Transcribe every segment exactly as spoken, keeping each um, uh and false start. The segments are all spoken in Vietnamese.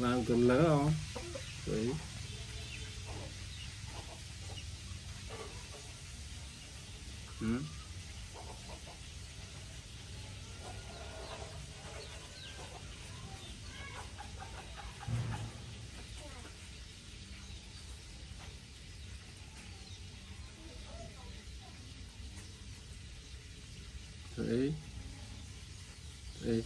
Làm cần lỡ không? Đấy. Ừ. Đấy. Đấy.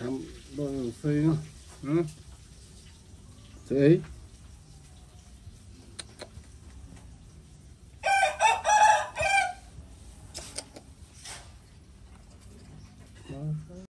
Khám đôi xây nữa. Ừ. Chị ấy